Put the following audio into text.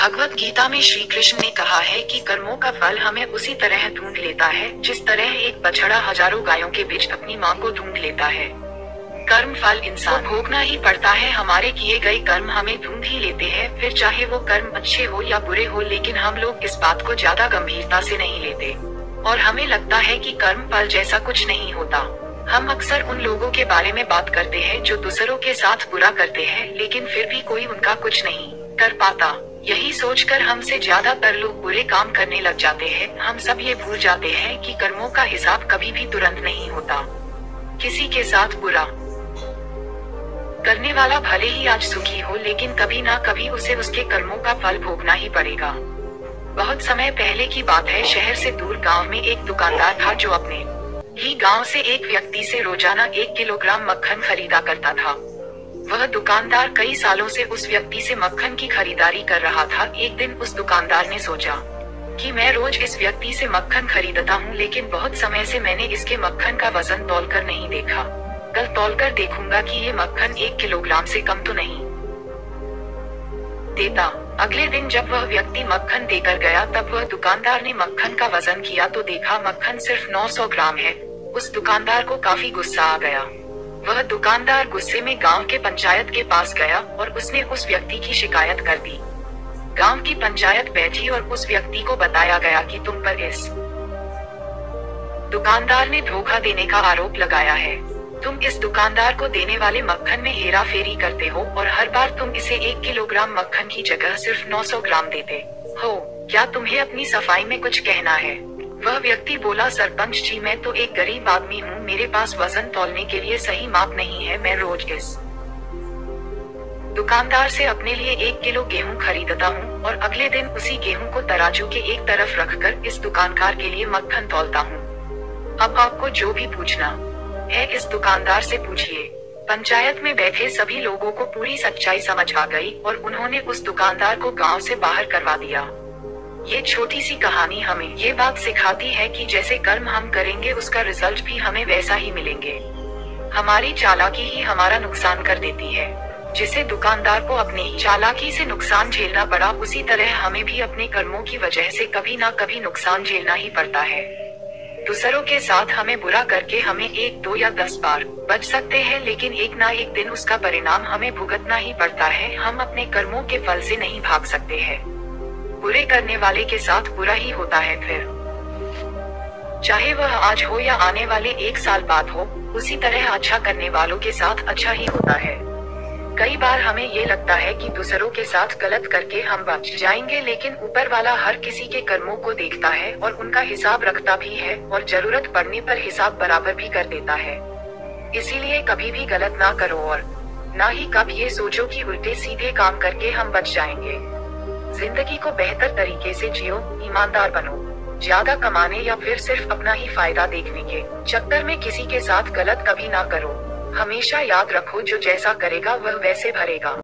भगवद गीता में श्री कृष्ण ने कहा है कि कर्मों का फल हमें उसी तरह ढूंढ लेता है जिस तरह एक बछड़ा हजारों गायों के बीच अपनी मां को ढूंढ लेता है। कर्म फल इंसान भोगना ही पड़ता है। हमारे किए गए कर्म हमें ढूंढ ही लेते हैं, फिर चाहे वो कर्म अच्छे हो या बुरे हो, लेकिन हम लोग इस बात को ज्यादा गंभीरता से नहीं लेते और हमें लगता है कि कर्म फल जैसा कुछ नहीं होता। हम अक्सर उन लोगों के बारे में बात करते हैं जो दूसरों के साथ बुरा करते हैं, लेकिन फिर भी कोई उनका कुछ नहीं कर पाता। यही सोचकर हमसे ज्यादातर लोग बुरे काम करने लग जाते हैं। हम सब ये भूल जाते हैं कि कर्मों का हिसाब कभी भी तुरंत नहीं होता। किसी के साथ बुरा करने वाला भले ही आज सुखी हो, लेकिन कभी ना कभी उसे उसके कर्मों का फल भोगना ही पड़ेगा। बहुत समय पहले की बात है, शहर से दूर गांव में एक दुकानदार था जो अपने ही गांव से एक व्यक्ति से रोजाना 1 किलोग्राम मक्खन खरीदा करता था। वह दुकानदार कई सालों से उस व्यक्ति से मक्खन की खरीदारी कर रहा था। एक दिन उस दुकानदार ने सोचा कि मैं रोज इस व्यक्ति से मक्खन खरीदता हूँ, लेकिन बहुत समय से मैंने इसके मक्खन का वजन तौल कर नहीं देखा। कल तौल कर देखूंगा कि ये मक्खन 1 किलोग्राम से कम तो नहीं देता। अगले दिन जब वह व्यक्ति मक्खन देकर गया, तब वह दुकानदार ने मक्खन का वजन किया तो देखा मक्खन सिर्फ 900 ग्राम है। उस दुकानदार को काफी गुस्सा आ गया। वह दुकानदार गुस्से में गांव के पंचायत के पास गया और उसने उस व्यक्ति की शिकायत कर दी। गांव की पंचायत बैठी और उस व्यक्ति को बताया गया कि तुम पर इस दुकानदार ने धोखा देने का आरोप लगाया है। तुम इस दुकानदार को देने वाले मक्खन में हेरा फेरी करते हो और हर बार तुम इसे 1 किलोग्राम मक्खन की जगह सिर्फ 900 ग्राम देते हो। क्या तुम्हें अपनी सफाई में कुछ कहना है? वह व्यक्ति बोला, सरपंच जी, मैं तो एक गरीब आदमी हूँ, मेरे पास वजन तौलने के लिए सही माप नहीं है। मैं रोज इस दुकानदार से अपने लिए 1 किलो गेहूँ खरीदता हूँ और अगले दिन उसी गेहूँ को तराजू के एक तरफ रख कर इस दुकानदार के लिए मक्खन तौलता हूँ। अब आपको जो भी पूछना है इस दुकानदार से पूछिए। पंचायत में बैठे सभी लोगों को पूरी सच्चाई समझ आ गई और उन्होंने उस दुकानदार को गांव से बाहर करवा दिया। ये छोटी सी कहानी हमें ये बात सिखाती है कि जैसे कर्म हम करेंगे, उसका रिजल्ट भी हमें वैसा ही मिलेंगे। हमारी चालाकी ही हमारा नुकसान कर देती है। जिसे दुकानदार को अपनी चालाकी से नुकसान झेलना पड़ा, उसी तरह हमें भी अपने कर्मों की वजह से कभी ना कभी नुकसान झेलना ही पड़ता है। दूसरों के साथ हमें बुरा करके हमें 1, 2 या 10 बार बच सकते हैं, लेकिन एक ना एक दिन उसका परिणाम हमें भुगतना ही पड़ता है। हम अपने कर्मों के फल से नहीं भाग सकते हैं। बुरे करने वाले के साथ बुरा ही होता है, फिर चाहे वह आज हो या आने वाले 1 साल बाद हो। उसी तरह अच्छा करने वालों के साथ अच्छा ही होता है। कई बार हमें ये लगता है कि दूसरों के साथ गलत करके हम बच जाएंगे, लेकिन ऊपर वाला हर किसी के कर्मों को देखता है और उनका हिसाब रखता भी है और जरूरत पड़ने पर हिसाब बराबर भी कर देता है। इसीलिए कभी भी गलत ना करो और ना ही कब ये सोचो कि उल्टे सीधे काम करके हम बच जाएंगे। जिंदगी को बेहतर तरीके से जियो, ईमानदार बनो। ज्यादा कमाने या फिर सिर्फ अपना ही फायदा देखने के चक्कर में किसी के साथ गलत कभी ना करो। हमेशा याद रखो, जो जैसा करेगा वह वैसे भरेगा।